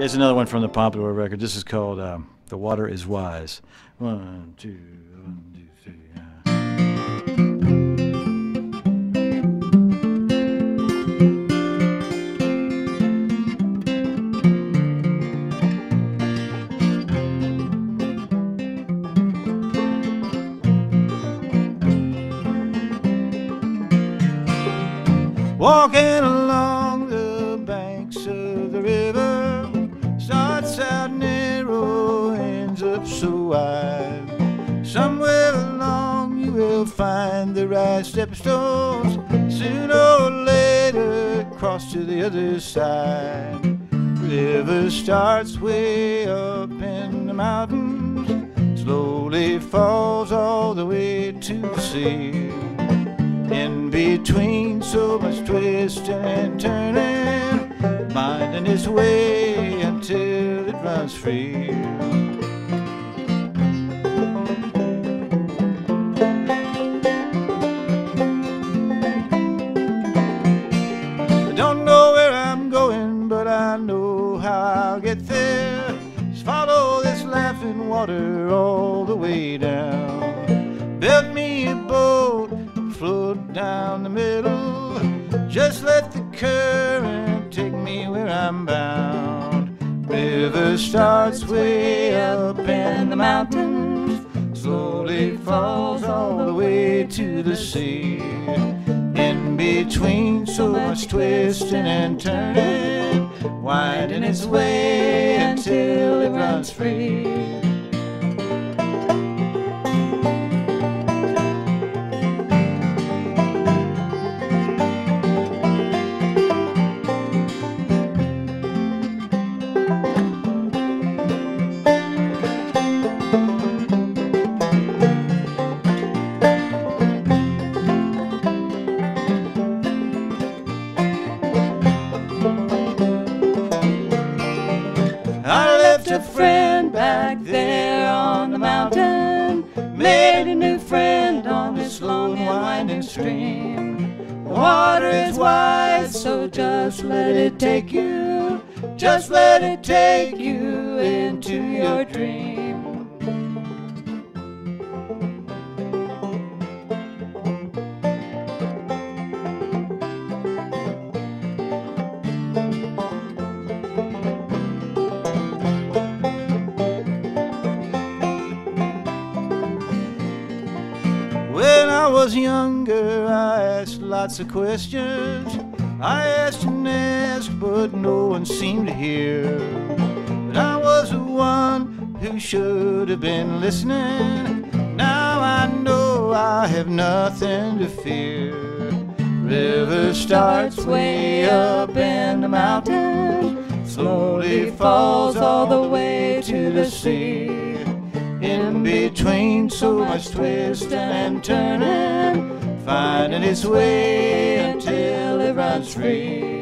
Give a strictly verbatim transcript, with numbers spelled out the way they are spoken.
Here's another one from the Pompadour record. This is called um, The Water Is Wise. One, two, one, two, three. Yeah. Walking along the banks of the river, out narrow, ends up so wide. Somewhere along you will find the right stepping stones. Sooner or later cross to the other side. River starts way up in the mountains, slowly falls all the way to the sea. In between so much twisting and turning, finding its way until runs free. I don't know where I'm going, but I know how I'll get there. Just follow this laughing water all the way down. Build me a boat and float down the middle. Just let the current take me where I'm bound. River starts way up in the mountains, slowly falls all the way to the sea. In between so much twisting and turning, winding its way until it runs free. A friend back there on the mountain, made a new friend on this slow and winding stream. Water is wide, so just let it take you, just let it take you into your dream. When I was younger, I asked lots of questions. I asked and asked, but no one seemed to hear. But I was the one who should have been listening. Now I know I have nothing to fear. River starts way up in the mountain, slowly falls all the way to the sea. In between so much twisting and turning, finding its way until it runs free.